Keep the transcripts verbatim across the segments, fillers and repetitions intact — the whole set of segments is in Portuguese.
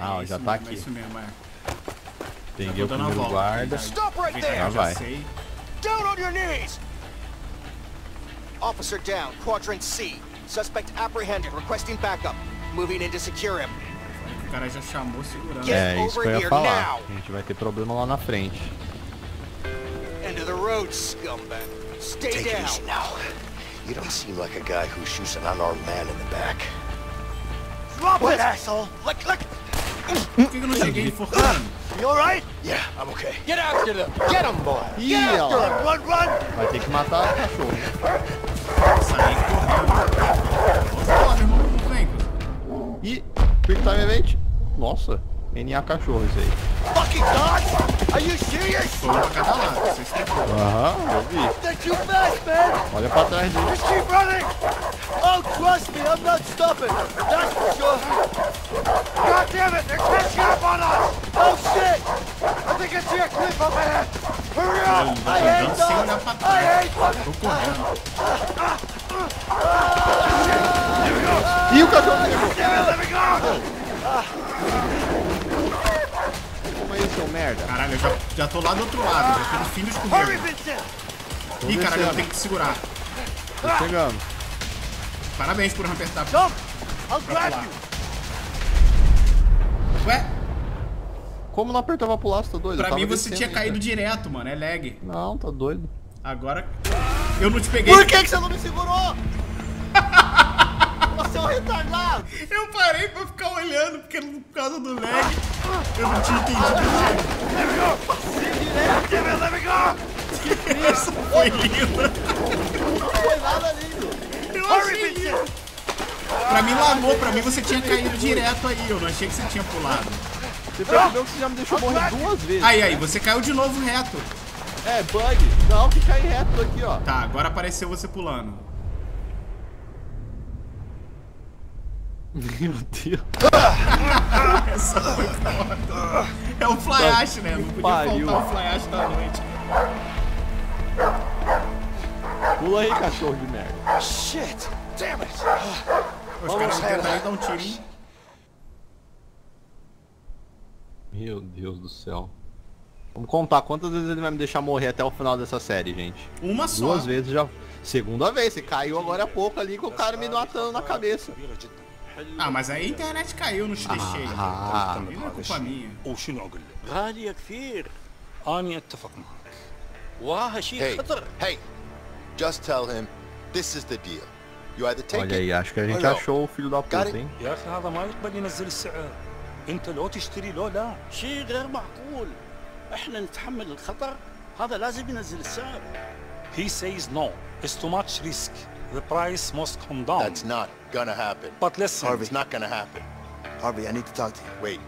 Ah, ó, já tá aqui. É isso mesmo, é. Peguei o primeiro guarda. Já vai. Down on your knees! Officer down, quadrant C. Suspect apprehended, requesting backup. Moving in to secure him. O cara já chamou segurança. É, isso que eu ia falar. A gente vai ter problema lá na frente. End of the road, scumbag. Stay down. Take it easy now. You don't seem like a guy who shoots an unarmed man in the back. Drop it, asshole! Look, look! Por que eu não cheguei enforcando? You alright? Yeah, I'm okay. Get after them! Get them, boy! Get after them! Run, run! Vai ter que matar o cachorro. Saí correndo. Nossa, lá, meu irmão, não vem. Ih, quick time event. Nossa, N A cachorro isso aí. Fucking God! Are you serious? Aham, eu vi. Olha pra trás dele. Just keep running! Oh, trust me, I'm not stopping. That's for sure. God damn it, they're catching up on us! Oh shit! I think I see a cliff up ahead! Hurry up! I hate dogs! I hate dogs! E o cachorro pegou! Como é isso, seu merda? Caralho, eu já, já tô lá do outro lado, já tô no fim do escuro. Ih, caralho, eu tenho que segurar. Tô chegando. Parabéns por apertar. Ué? Como não apertava pro lado, tá doido? Pra mim você tinha caído direto, mano. É lag. Não, tá doido. Agora... Eu não te peguei. Por que que você não me segurou? Você é um retardado. Eu parei pra ficar olhando, porque por causa do lag. Eu não tinha entendido. Essa foi linda. Não foi nada lindo. Eu achei lindo. Pra mim lavou, pra mim você tinha caído direto aí, eu não achei que você tinha pulado. Você percebeu que você já me deixou morrer duas vezes. Aí, aí, você caiu de novo reto. É, bug. Não, que cai reto aqui, ó. Tá, agora apareceu você pulando. Meu Deus. Essa foi foda. É um flyash, né? Não podia pariu. Faltar um flyash da noite. Pula aí, cachorro de merda. Shit, damn it. Os caras tentaram dar um tiro, hein? Meu Deus do céu. Vamos contar quantas vezes ele vai me deixar morrer até o final dessa série, gente. Uma só. Duas vezes já. Segunda vez, você caiu agora há pouco ali com o cara me matando na cabeça. Ah, mas aí a internet caiu, não te deixei. Ah, ah. Não é culpa minha. Hey, hey, just tell him this is the deal. Olha aí, acho que a gente achou o filho da puta, hein? He says no. It's too much risk. The price must come down. That's not gonna happen. But listen, Harvey, it's not gonna happen. Harvey, I need to talk to you. Wait.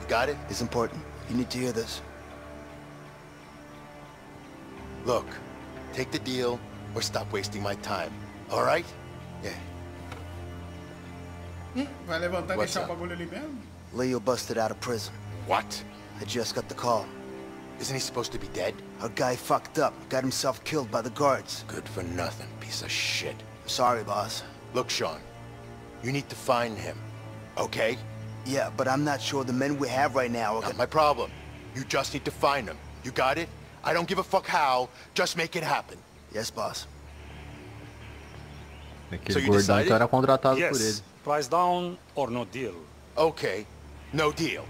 You got it? It's important. You need to hear this. Look, take the deal or stop wasting my time. All right? Yeah. Hmm? Vai levantar e deixar o bagulho ali mesmo? Leo busted out of prison. What? I just got the call. Isn't he supposed to be dead? Our guy fucked up, got himself killed by the guards. Good for nothing, piece of shit. I'm sorry, boss. Look, Sean, you need to find him, okay? Yeah, but I'm not sure the men we have right now are not my problem. You just need to find him. You got it? I don't give a fuck how. Just make it happen. Yes, boss. Aquele gordão então era contratado por ele. Price down or no deal? Ok, no deal.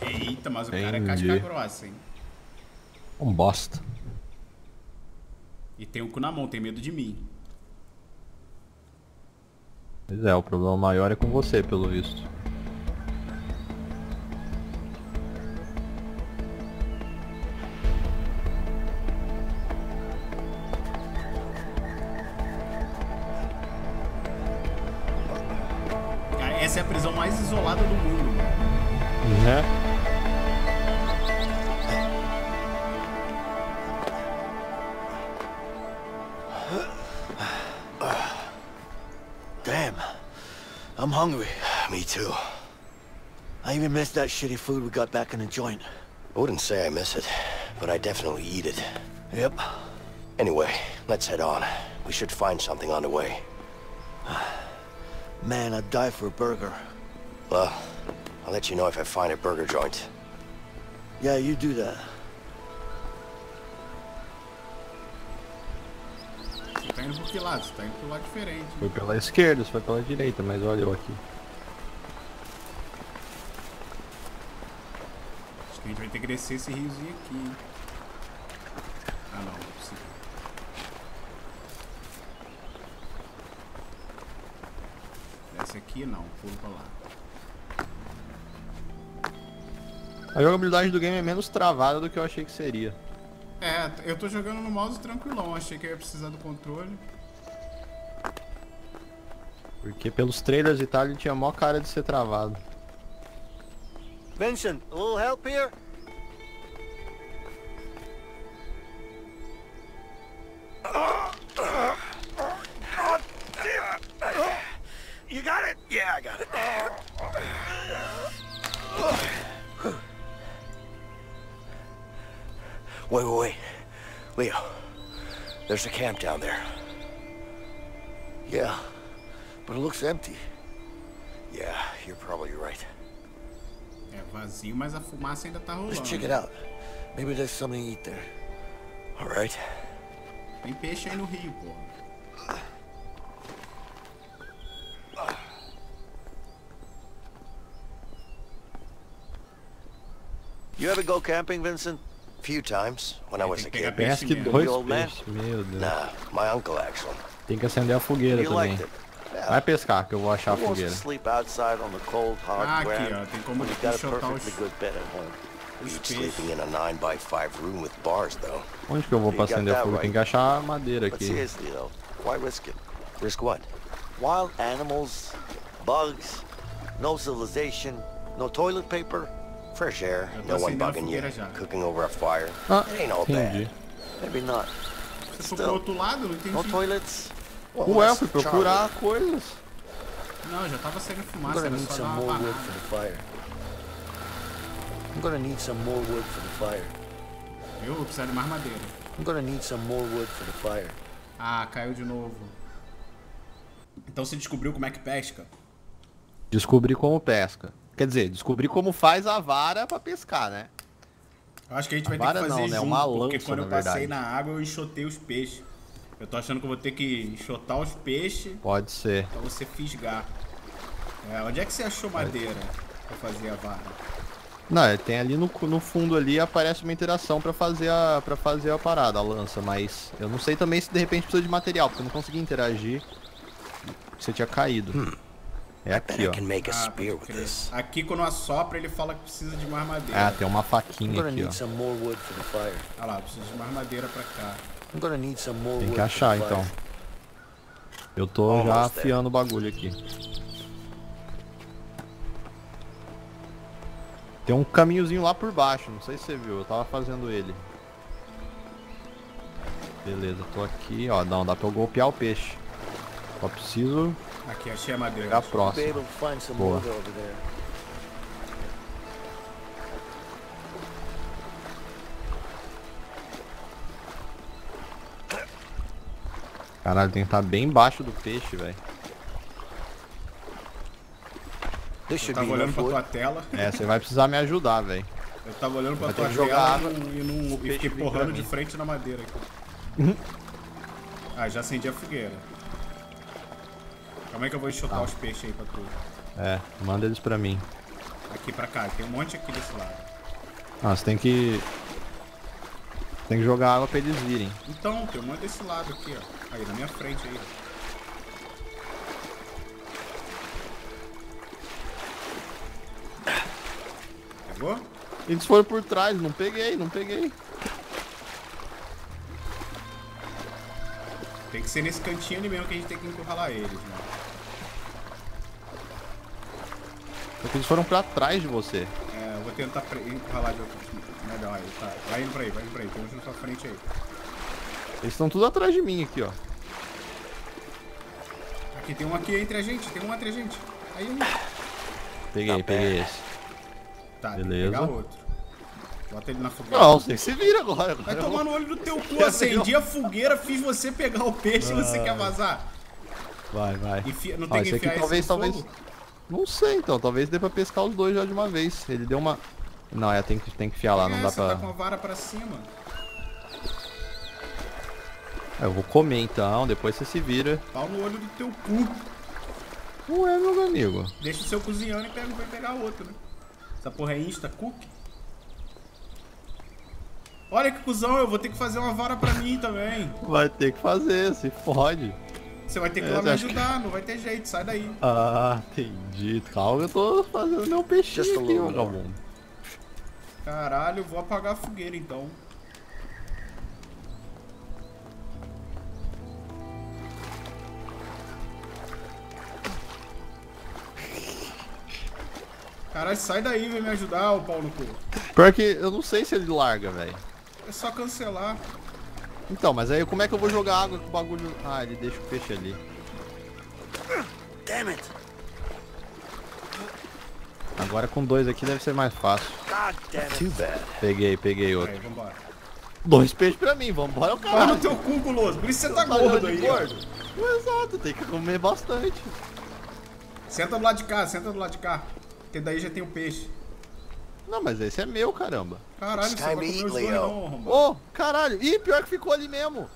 Eita, mas o cara é casca grossa, hein? Um bosta. E tem o cu na mão, tem medo de mim. Pois é, o problema maior é com você, pelo visto. Essa é a prisão mais isolada do mundo. Né? Damn, I'm hungry. Me too. I even missed that shitty food we got back in the joint. I wouldn't say I miss it, but I definitely eat it. Yep. Anyway, let's head on. We should find something on the way. Man, I'd die for a burger. Well, I'll let you know if I find a burger joint. Yeah, you do that. Você tá indo por que lado? Você tá indo pro lado diferente. Foi pela esquerda, foi pela direita, mas olha eu aqui. Acho que a gente vai ter que descer esse riozinho aqui. Ah não, não é possível. Desce aqui não, pulo pra lá. A jogabilidade do game é menos travada do que eu achei que seria. É, eu tô jogando no mouse tranquilão, achei que eu ia precisar do controle. Porque pelos trailers e tal ele tinha a maior cara de ser travado. Vincent, a little help here? You got it? Yeah, I got it. Wait, wait, wait. Leo, there's a camp down there. Yeah, but it looks empty. Yeah, you're probably right. É vazio, mas a fumaça ainda tá rolando. Let's check it out. Maybe there's something to eat there. All right. Tem peixe aí no rio, pô. You ever go camping, Vincent? Few times when I was a kid. The old man. Nah, my uncle actually. Tem que acender a fogueira também. Vai pescar que eu vou achar a fogueira. Sleep outside on the cold hard ground. You got a perfectly good bed at home. You're sleeping in a nine by five room with bars though. Onde que eu vou pra acender a fogueira? Tem que achar madeira aqui. But seriously though, why risk it? Risk what? Wild animals, bugs, no civilization, no toilet paper. Fresh air, no one bugging you, cooking over a fire. Ah, it ain't all bad. Maybe not. Still, no toilets. Ué, fui procurar coisas. Não, já tava saindo fumaça, era só dar uma parada. I'm gonna need some more wood for the fire. Eu vou precisar de mais madeira. I'm gonna need some more wood for the fire. Ah, caiu de novo. Então você descobriu como é que pesca? Descobri como pesca. Quer dizer, descobri como faz a vara pra pescar, né? Eu acho que a gente vai ter que fazer junto, porque quando eu passei na água eu enxotei os peixes. Eu tô achando que eu vou ter que enxotar os peixes. Pode ser. Pra você fisgar. É, onde é que você achou madeira pra fazer a vara? Não, tem ali no, no fundo ali, aparece uma interação pra fazer, a, pra fazer a parada, a lança. Mas eu não sei também se de repente precisa de material, porque eu não consegui interagir. Você tinha caído. Hum. É aqui, ó. Ah, aqui quando assopra ele fala que precisa de mais madeira. Ah, tem uma faquinha aqui, ó. Ah lá, preciso de mais madeira pra cá. Tem que achar, então. Eu tô já afiando o bagulho aqui. Tem um caminhozinho lá por baixo, não sei se você viu, eu tava fazendo ele. Beleza, tô aqui, ó. Não, dá pra eu golpear o peixe. Só preciso... Aqui, achei a madeira. Pegar a próxima. Boa. Caralho, tem que estar bem embaixo do peixe, velho. Eu tava olhando pra tua tela. É, você vai precisar me ajudar, velho. Eu tava olhando pra tua tela e, não, e fiquei porrando de frente na madeira aqui. Ah, já acendi a fogueira. Como é que eu vou enxotar ah. os peixes aí pra tu? É, manda eles pra mim. Aqui pra cá, tem um monte aqui desse lado. Ah, você tem que... Tem que jogar água pra eles virem. Então, tem um monte desse lado aqui, ó. Aí, na minha frente aí. Pegou? Eles foram por trás, não peguei, não peguei. Tem que ser nesse cantinho ali mesmo que a gente tem que encurralar eles, mano. Porque eles foram pra trás de você. É, eu vou tentar encurralar de outro. Melhor, aí, tá. Vai indo pra aí, vai indo pra aí. Tem um junto pra frente aí. Eles estão tudo atrás de mim aqui, ó. Aqui tem um aqui entre a gente, tem um entre a gente. Aí um. Peguei, tá, peguei esse. Tá, beleza. Tem que pegar outro. Bota ele na fogueira. Não, você se vira agora. agora. Vai tomar no olho do teu cu, acendi a fogueira, fiz você pegar o peixe e você quer vazar. Vai, vai. Enfia, não tem ah, que enfiar aqui, talvez, talvez. Fogo? Não sei, então. Talvez dê pra pescar os dois já de uma vez. Ele deu uma... Não, é, tem que, tem que enfiar lá, não dá pra... Tá com a vara pra cima. Eu vou comer, então. Depois você se vira. Pau no olho do teu cu. Ué, meu amigo. Deixa o seu cozinhando e pega, vai pegar outro, né? Essa porra é insta-cook. Olha que cuzão, eu vou ter que fazer uma vara pra mim também. Vai ter que fazer, se fode. Você vai ter que ir lá me ajudar, não vai ter jeito, sai daí. Ah, entendi. Calma, eu tô fazendo meu peixinho Just aqui, vagabundo. Caralho, vou apagar a fogueira então. Caralho, sai daí, vem me ajudar, ô Paulo Cu. Pior que eu não sei se ele larga, velho. É só cancelar. Então, mas aí como é que eu vou jogar água com o bagulho... Ah, ele deixa o peixe ali. Damn it. Agora com dois aqui deve ser mais fácil. God damn it. Peguei, peguei outro. Aí, vambora. Dois peixes pra mim, vambora o cara. Vai no teu cu, guloso. Por isso você tá gordo aí. Gordo. Exato, tem que comer bastante. Senta do lado de cá, senta do lado de cá. Porque daí já tem o peixe. Não, mas esse é meu, caramba. Caralho, você vai comer os dois não, Romano. Ô, caralho. Ih, pior que ficou ali mesmo.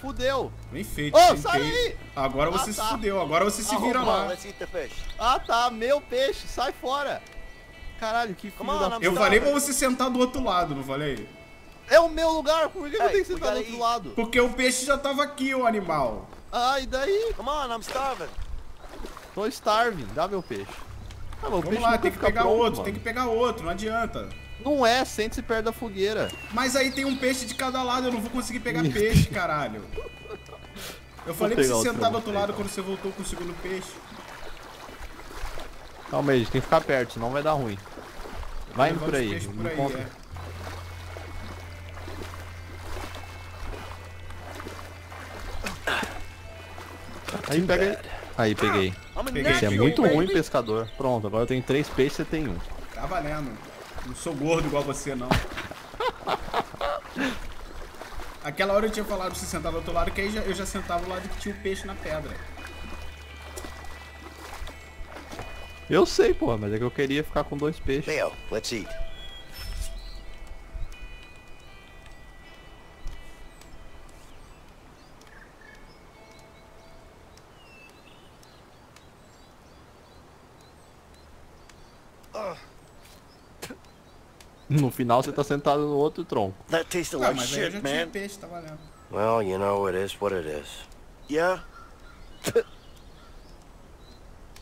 Fudeu. Bem feito. Ô, oh, sai aí. Agora você ah, tá. se fudeu. Agora você se ah, vira lá. Let's eat the fish. Ah, tá. Meu peixe. Sai fora. Caralho, que filho on, da... Eu puta, falei pra você sentar do outro lado, não falei? É o meu lugar. Por que hey, eu tenho que sentar do outro eat. lado? Porque o peixe já tava aqui, o animal. Ah, e daí? Come on, I'm starving. Tô starving. Dá meu peixe. Ah, vamos lá, tem que pegar pronto, outro, mano. tem que pegar outro, não adianta. Não é, sente-se perto da fogueira. Mas aí tem um peixe de cada lado, eu não vou conseguir pegar peixe, caralho. Eu falei pra você sentar do outro lado quando você voltou com o segundo peixe. Calma aí, gente, tem que ficar perto, senão vai dar ruim. Vai indo por aí, por aí é. Aí pega ele. Aí, peguei. peguei. Você é muito peguei, ruim peguei. pescador. Pronto, agora eu tenho três peixes e você tem um. Tá valendo. Não sou gordo igual você, não. Aquela hora eu tinha falado pra você sentar do outro lado, que aí eu já sentava do lado que tinha o peixe na pedra. Eu sei, porra, mas é que eu queria ficar com dois peixes. Leo, let's eat. No final você tá sentado no outro tronco. That tasted like shit, man. Well, you know, it is what it is. Yeah.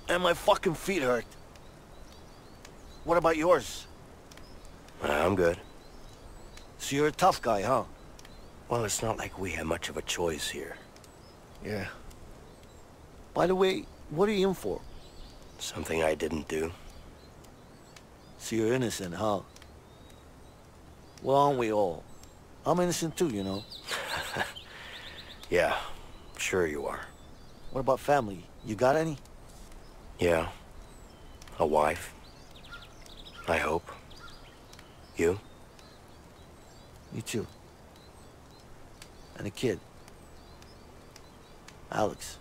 And my fucking feet hurt. What about yours? I'm good. So you're a tough guy, huh? Well, it's not like we have much of a choice here. Yeah. By the way, what are you in for? Something I didn't do. So you're innocent, huh? Well, aren't we all? I'm innocent too, you know. Yeah, sure you are. What about family? You got any? Yeah. A wife. I hope. You? Me too. And a kid. Alex.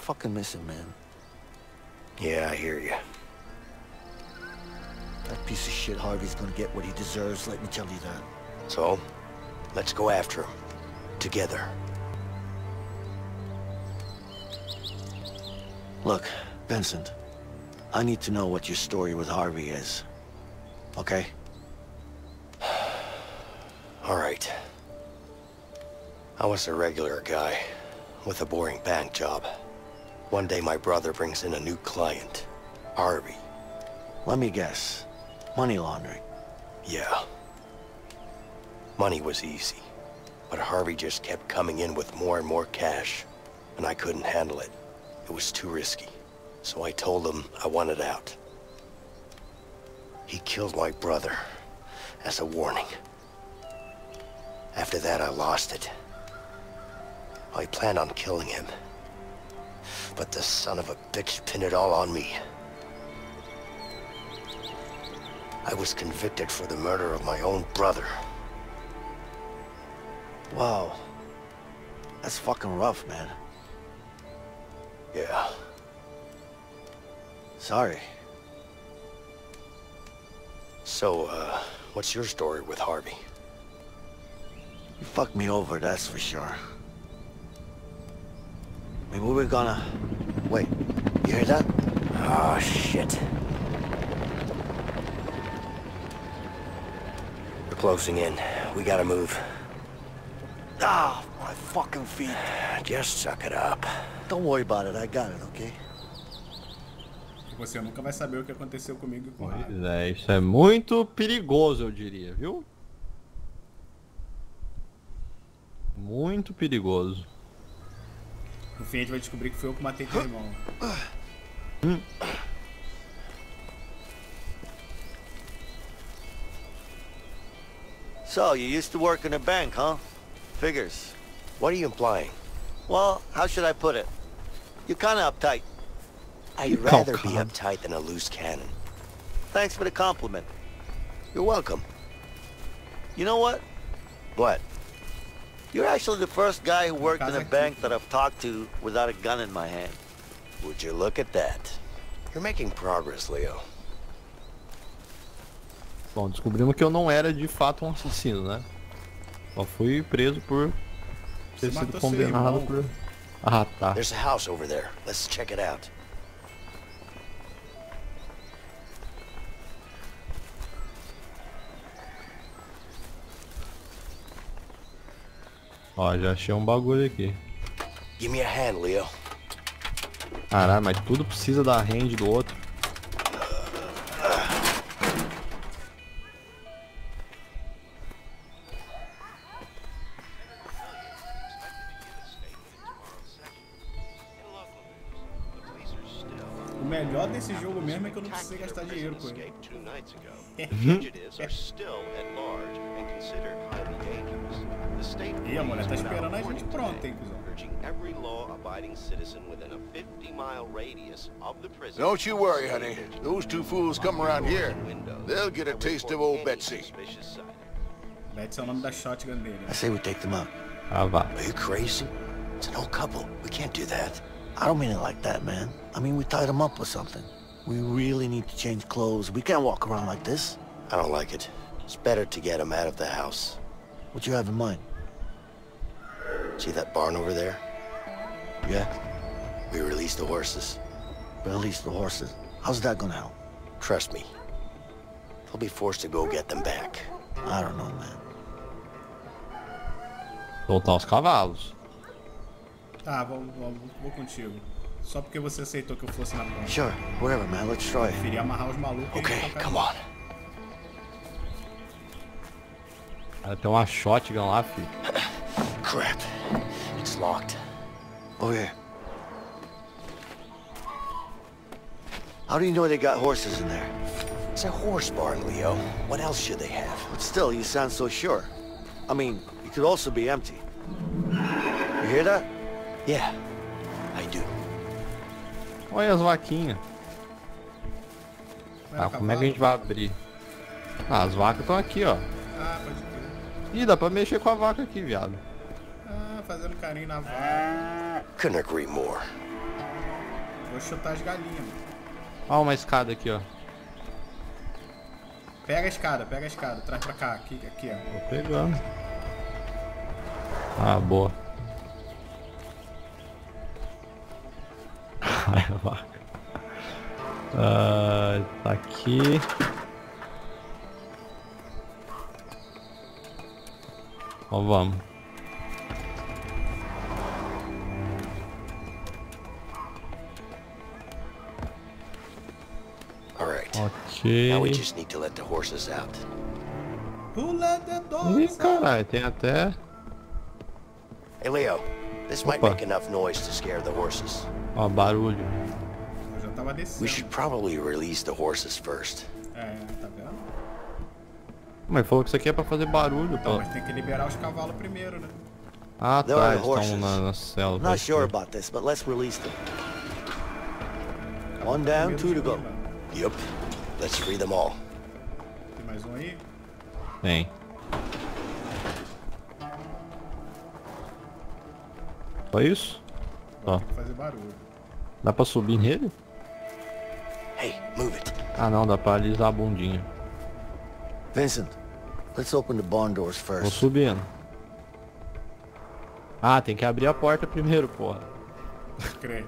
Fucking miss him, man. Yeah, I hear you. That piece of shit Harvey's gonna get what he deserves, let me tell you that. So, let's go after him. Together. Look, Vincent, I need to know what your story with Harvey is. Okay? Alright. I was a regular guy with a boring bank job. One day my brother brings in a new client, Harvey. Let me guess. Money laundering. Yeah. Money was easy, but Harvey just kept coming in with more and more cash, and I couldn't handle it. It was too risky, so I told him I wanted out. He killed my brother as a warning. After that, I lost it. I planned on killing him, but the son of a bitch pinned it all on me. I was convicted for the murder of my own brother. Wow. That's fucking rough, man. Yeah. Sorry. So, uh, what's your story with Harvey? You fucked me over, that's for sure. I mean, we were gonna... Wait, you hear that? Oh, shit. We're closing in. We gotta move. Ah, my fucking feet. Just suck it up. Don't worry about it, I got it, okay? Você nunca vai saber o que aconteceu comigo e com ele. É, isso é muito perigoso, eu diria, viu? Muito perigoso. No fim a gente vai descobrir que foi eu que matei teu irmão. Hum. So, you used to work in a bank, huh? Figures. What are you implying? Well, how should I put it? You're kinda uptight. I'd rather be uptight than a loose cannon. Thanks for the compliment. You're welcome. You know what? What? You're actually the first guy who worked in a bank that I've talked to without a gun in my hand. Would you look at that? You're making progress, Leo. Bom, descobrimos que eu não era de fato um assassino, né? Só fui preso por ter sido condenado por... Ah, tá. There's a house over there. Let's check it out. Ó, já achei um bagulho aqui. Give me a hand, Leo. Caralho, mas tudo precisa da hand do outro. O melhor desse jogo mesmo é que eu não precisei gastar dinheiro com ele. E a mulher tá esperando a gente pronta, hein, cuzão. Don't you worry, honey. Those two fools come around here. They'll get a taste of old Betsy. Betsy é o nome da shotgun dele. I say we take them out. Ah, vá. Are you crazy? It's an old couple. We can't do that. I don't mean it like that, man. I mean we tied them up or something. We really need to change clothes. We can't walk around like this. I don't like it. It's better to get them out of the house. What you have in mind? See that barn over there? Yeah. We release the horses. Release the horses? How's that gonna help? Trust me. They'll be forced to go get them back. I don't know, man. Soltar os cavalos. Tá, vou, vou, vou contigo. Só porque você aceitou que eu fosse na ponte. Sure, whatever, man. Let's try. Preferia amarrar os malucos. Okay, come on. Cara, tem uma shotgun lá, filho. Crap. It's locked. Oh yeah. How do you know they got horses in there? It's a horse barn, Leo. What else should they have? But still, you sound so sure. I mean, it could also be empty. You hear that? Yeah, I do. Olha as vaquinhas. Ah, como é que a gente vai abrir? Ah, as vacas estão aqui, ó. Ah, pode crer. Ih, dá pra mexer com a vaca aqui, viado. Ah, fazendo carinho na vaca. Couldn't agree more. Vou chutar as galinhas, mano. Ó, uma escada aqui, ó. Pega a escada, pega a escada. Traz pra cá, aqui, aqui, ó. Vou pegando. Ah, boa. Ai, a vaca. Ah, tá aqui. Ó, vamos. All right. Ok. Now we just need to let the horses out. Who let the dogs out? Ih, caralho, tem até. Hey, Leo, this might make enough noise to scare the horses. Ó, barulho. Eu já tava descendo. We should probably release the horses first. É, tá vendo? Mas falou que isso aqui é pra fazer barulho, então, pô. Mas tem que liberar os cavalos primeiro, né? Ah, tá, eles estão na, na cela. Não sure about this, but let's release them. One down, two to go. Yep. Let's free them all. Tem mais um aí? Tem. Só isso? Ó. Fazer barulho. Dá pra subir nele? Hey, move it. Ah não, dá pra alisar a bundinha. Vincent, let's open the barn doors first. Vou subindo. Ah, tem que abrir a porta primeiro, porra. Creio.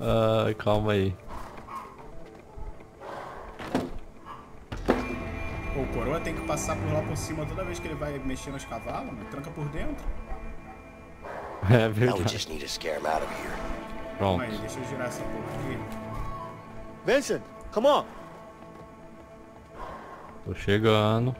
Ah, calma aí. O coroa tem que passar por lá por cima toda vez que ele vai mexer nos cavalos, né? Tranca por dentro. É verdade. Pronto. Mas deixa eu girar essa porra aqui. Vincent, come on! Tô chegando.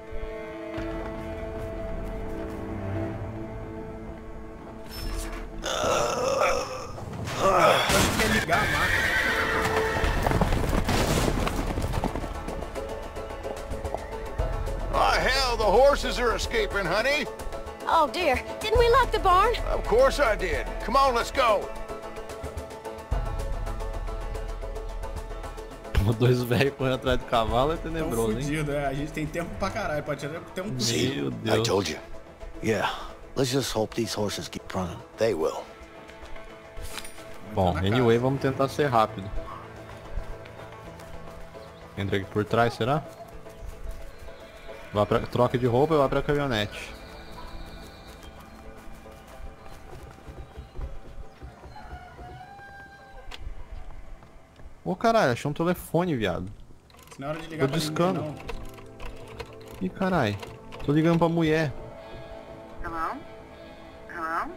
Horses are escaping, honey. Oh dear, didn't we lock the barn? Of course I did. Come on, let's go. Dois velhos correndo atrás do cavalo é tenebroso, hein? Fudido, é. A gente tem tempo pra caralho, pode ter um tiro. I told you. Yeah, let's just hope these horses keep running. They will. Bom, anyway, vamos tentar ser rápido. Entra aqui por trás, será? Vai pra troca de roupa e vai pra caminhonete. Ô caralho, achei um telefone, viado. Na hora de ligar tô discando. Ninguém, não. Ih caralho, tô ligando pra mulher. Hello? Hello?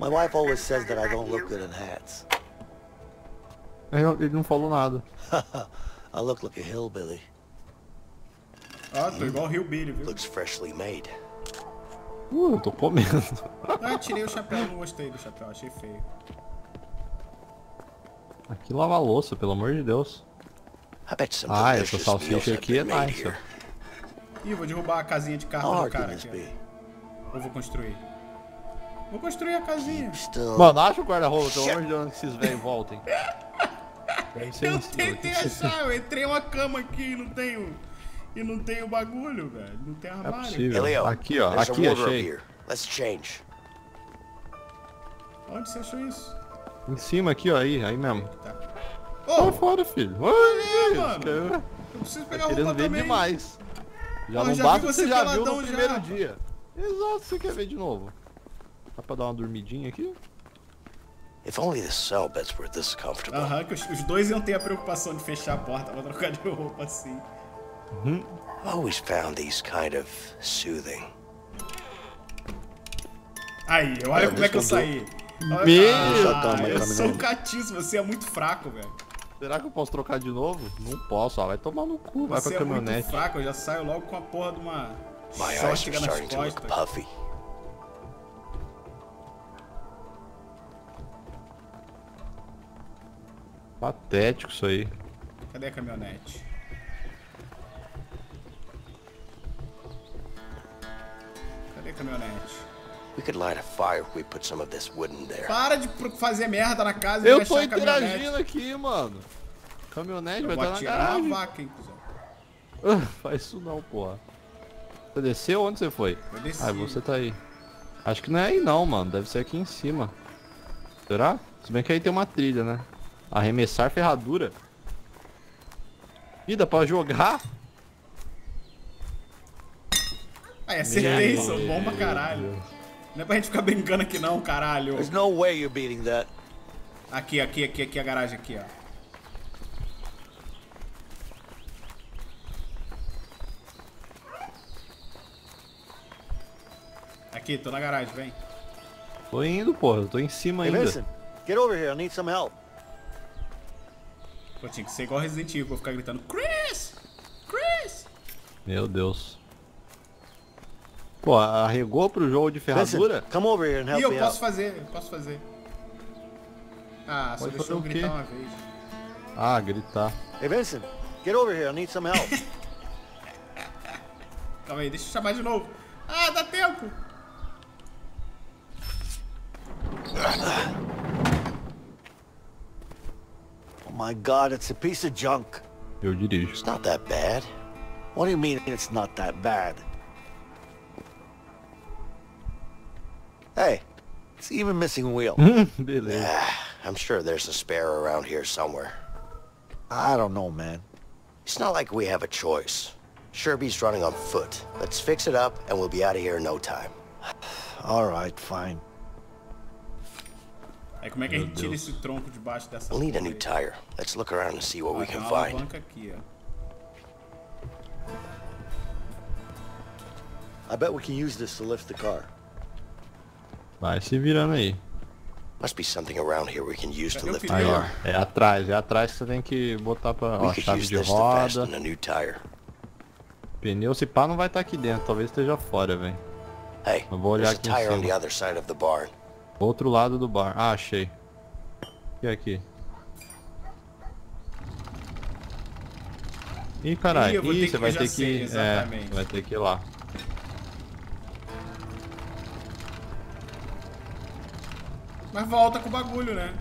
My wife always says that I don't look good in hats. Ele não falou nada. I look like a hillbilly. Ah, tô igual o Hillbilly, viu? Looks freshly made. Uh, tô comendo. Ah, tirei o chapéu, não gostei do chapéu, achei feio. Aqui lava a louça, pelo amor de Deus. Ah, essa salsicha aqui é nice. Ih, vou derrubar a casinha de carro do cara aqui. Ou vou construir? Vou construir a casinha. Mano, acha o guarda-roupa, pelo amor de Deus, que esses velhos voltem. Eu tentei achar, eu entrei uma cama aqui e não tenho... E não tem o bagulho, velho. Não tem armário. É possível. Elio, aqui, ó. Aqui achei. Let's change. Onde você achou isso? Em cima aqui, ó. Aí, aí mesmo. Tá. Oh, oh, fora, filho. Olha, mano. Eu, eu preciso pegar tá roupa também. Demais. Já oh, não já basta, você já viu no primeiro já. Dia. Exato, você quer ver de novo. Dá pra dar uma dormidinha aqui? If only the cell beds were this comfortable. Aham, que os, os dois iam ter a preocupação de fechar a porta pra trocar de roupa assim. Uhum. Always found these kind of soothing. Aí, olha é, como é que eu saí. Meu, ah, ah, eu sou um catiço, você é muito fraco, velho. Será que eu posso trocar de novo? Não posso, ó, vai tomar no cu, vai pra caminhonete. É muito fraco, eu já saio logo com a porra de uma sóstica nas costas. Patético isso aí. Cadê a caminhonete? We could light a fire if we put some of this wood in there. Para de fazer merda na casa e eu tô interagindo aqui, mano. Caminhonete vai estar na garagem. Vaca, hein, uh, faz isso não, porra. Você desceu? Onde você foi? Eu desci. Ah, você tá aí. Acho que não é aí não, mano. Deve ser aqui em cima. Será? Se bem que aí tem uma trilha, né? Arremessar ferradura. Ih, dá pra jogar? Ah, é certeza, sou bom pra caralho. Não é pra gente ficar brincando aqui não, caralho. There's no way you're beating that. Aqui, aqui, aqui, aqui, a garagem aqui, ó. Aqui, tô na garagem, vem. Tô indo, porra, eu tô em cima ainda. Hey, listen, get over here, I need some help. Pô, tinha que ser igual Resident Evil, vou ficar gritando, Chris! Chris! Meu Deus. Pô, arregou pro jogo de ferradura? Come over here and help. Ih, eu posso fazer, eu posso fazer. Ah, só deixou eu gritar uma vez. Ah, gritar. Hey, Vincent, get over here, I need some help. Calma aí, deixa eu chamar de novo. Ah, dá tempo. Oh my God, it's a piece of junk. Eu dirijo. It's not that bad. What do you mean it's not that bad? Hey, It's even missing a wheel. Beleza. I'm sure there's a spare around here somewhere. I don't know, man. It's not like we have a choice. Sherby's running on foot. Let's fix it up and we'll be out of here in no time. All right, fine. É, como é que a gente tira esse tronco debaixo dessa porra? We'll need a new tire. Let's look around and see what we can find. Aqui, ó. I bet we can use this to lift the car. Vai se virando aí. Must be something around here we can use to lift the car. É atrás, é atrás que você tem que botar para a chave de roda. Pneu, se pá, não vai estar aqui dentro, talvez esteja fora, velho. Hey, eu vou olhar aqui em cima. Outro lado do bar. Ah, achei. E aqui? Ih, caralho. Ih, você vai ter que... É, vai ter que ir lá. Mas volta com o bagulho, né?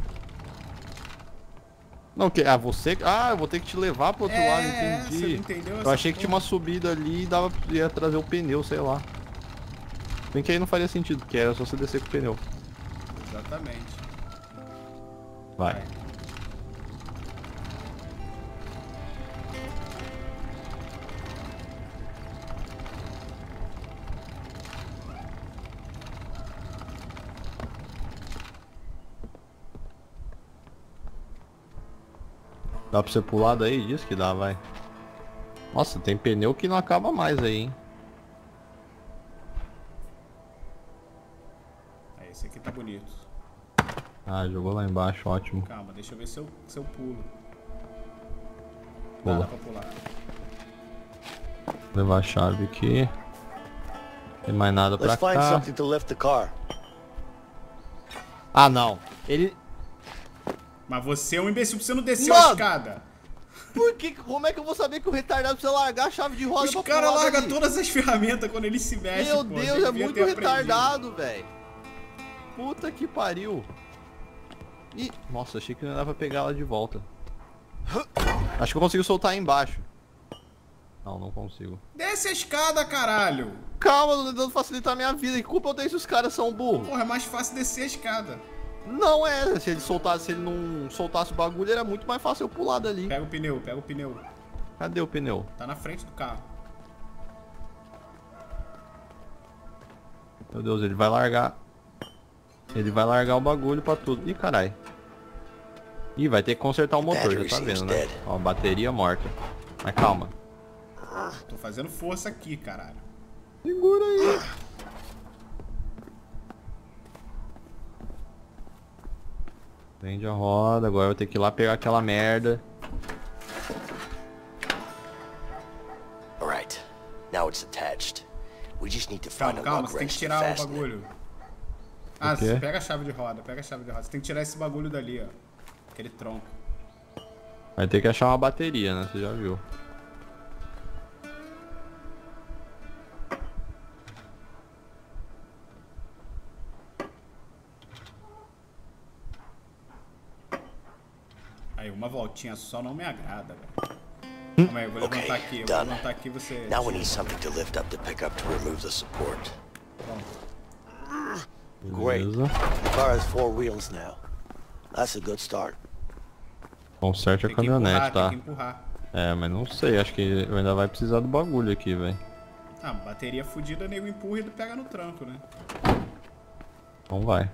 Não, que... Ah, você... Ah, eu vou ter que te levar pro outro é, lado, entendi. Você entendeu eu achei coisa? Que tinha uma subida ali e dava... ia trazer o pneu, sei lá. Bem que aí não faria sentido, porque era só você descer com o pneu. Exatamente. Vai. Dá pra você pular daí? Diz que dá, vai. Nossa, tem pneu que não acaba mais aí, hein? Esse aqui tá bonito. Ah, jogou lá embaixo, ótimo. Calma, deixa eu ver se eu, se eu pulo. Pula. Dá, dá pra pular. Vou levar a chave aqui. Não tem mais nada pra cá. Ah, não. Ele... Mas você é um imbecil, porque você não desceu Mano, a escada. Por que, como é que eu vou saber que o retardado precisa largar a chave de roda? Os caras largam todas as ferramentas quando ele se mexe. Meu pô, Deus, é muito retardado, velho. Puta que pariu. Ih, nossa, achei que não dava pra pegar ela de volta. Acho que eu consigo soltar aí embaixo. Não, não consigo. Desce a escada, caralho. Calma, tô tentando facilitar a minha vida. Que culpa eu tenho se os caras são burros? Porra, é mais fácil descer a escada. Não é, se ele soltasse, se ele não soltasse o bagulho, era muito mais fácil eu pular dali. Pega o pneu, pega o pneu. Cadê o pneu? Tá na frente do carro. Meu Deus, ele vai largar. Ele vai largar o bagulho pra tudo. Ih, caralho. Ih, vai ter que consertar o motor, já tá vendo, né? Ó, bateria morta. Mas calma. Tô fazendo força aqui, caralho. Segura aí. Prende a roda, agora eu vou ter que ir lá pegar aquela merda. Alright, now it's attached. We just need to find calma, calma, você tem que tirar o bagulho. Ah, você pega a chave de roda, pega a chave de roda. Você tem que tirar esse bagulho dali, ó. Aquele tronco. Vai ter que achar uma bateria, né? Você já viu. Aí, uma voltinha só não me agrada, velho. Hum? Calma aí, eu vou levantar okay, aqui, eu done. vou levantar aqui você... Agora we need something to lift up the pickup to remove the support. Pronto. Beleza. The car has four wheels now. That's a good start. Conserte a caminhonete, tá? Tem que empurrar. É, mas não sei, acho que eu ainda vai precisar do bagulho aqui, velho. Ah, bateria fodida, nego empurra e pega no tranco, né? Então vai.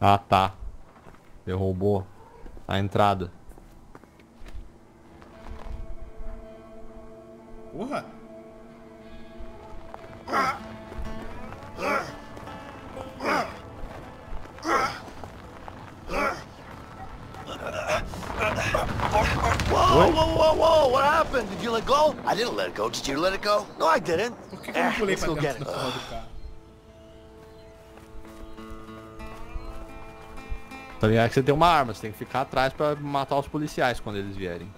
Ah, tá. Derrubou a entrada. Porra! Whoa, whoa, whoa, whoa! What happened? Did you let go? I didn't let it go. Did you let it go? No, I didn't. Por que que eu não pulei pra dentro da porra do carro? Tá ligado que você tem uma arma, você tem que ficar atrás pra matar os policiais quando eles vierem.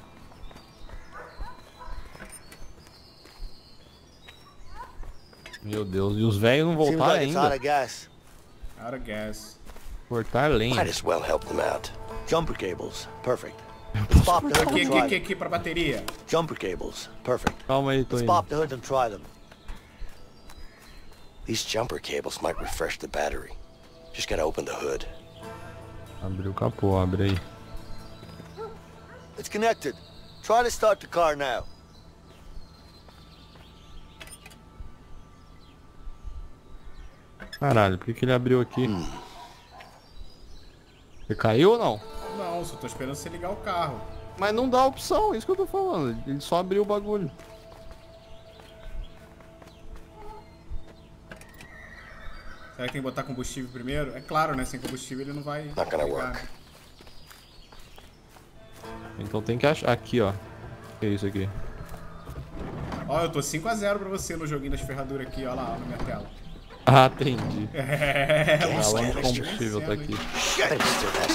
Meu Deus, e os velhos não voltaram ainda? Out of gas. Out of gas. Cortar lenha. Might as well help them out. Jumper cables, perfect. Aqui, aqui, aqui, aqui pra bateria. Jumper cables, perfect. Calma aí, tô indo. Pop the hood and try them. These jumper cables might refresh the battery. Just gotta open the hood. Abre o capô, abre aí. It's connected. Try to start the car now. Caralho, por que que ele abriu aqui? Hum. Você caiu ou não? Não, só tô esperando você ligar o carro. Mas não dá opção, é isso que eu tô falando. Ele só abriu o bagulho. Será que tem que botar combustível primeiro? É claro, né? Sem combustível ele não vai... Não vai ligar, né? Então tem que achar... Aqui, ó. O que é isso aqui? Ó, eu tô cinco a zero pra você no joguinho das ferraduras aqui, ó lá, ó, na minha tela. Ah, entendi. É, galão de combustível tá aqui.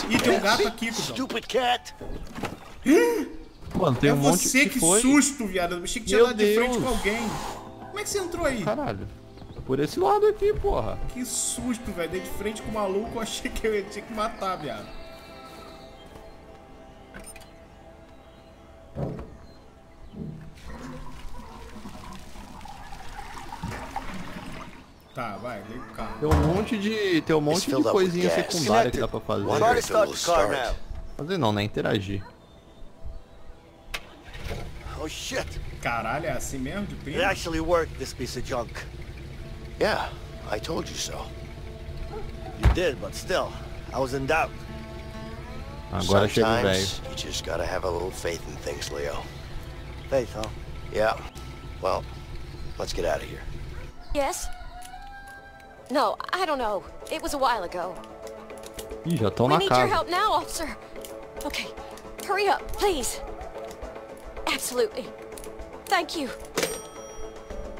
Ih, tem um gato aqui, cuzão. Mano, tem um monte de que foi. É você, que susto, viado. Eu achei que tinha dado de frente com alguém. Como é que você entrou aí? Caralho. Por esse lado aqui, porra. Que susto, velho. Dei de frente com o maluco, eu achei que eu tinha que matar, viado. Tá, vai, liga o carro. Tem um monte de, tem um monte de coisinha secundária que dá pra fazer. Fazer não, né? Interagir. Oh shit. Caralho, é assim mesmo de prima? It actually worked, this piece of junk. Yeah, I told you so. You did, but still, I was in doubt. Agora chega o velho. You just gotta have a little faith in things, Leo. Faith, huh? Yeah. Well, let's get out of here. Yes. No, I don't know. It was a while ago. Ih, já estão na casa. We need your help now, officer. Okay, hurry up, please. Absolutely. Thank you.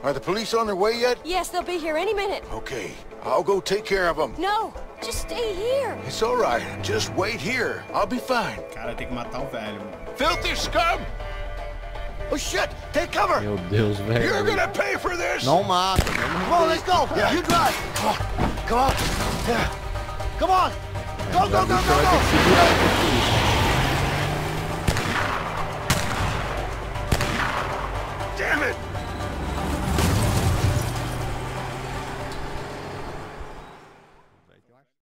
Are the police on their way yet? Yes, they'll be here any minute. Okay, I'll go take care of them. No, just stay here. It's all right. Just wait here. I'll be fine. Cara, tem que matar o velho. Filthy scum! Oh shit! Take cover! Meu Deus, velho. You're gonna pay for this! Não mata. Come on, let's go! Yeah. You drive! Come on! Come on! Yeah. Come on! Go, go, go, go, go!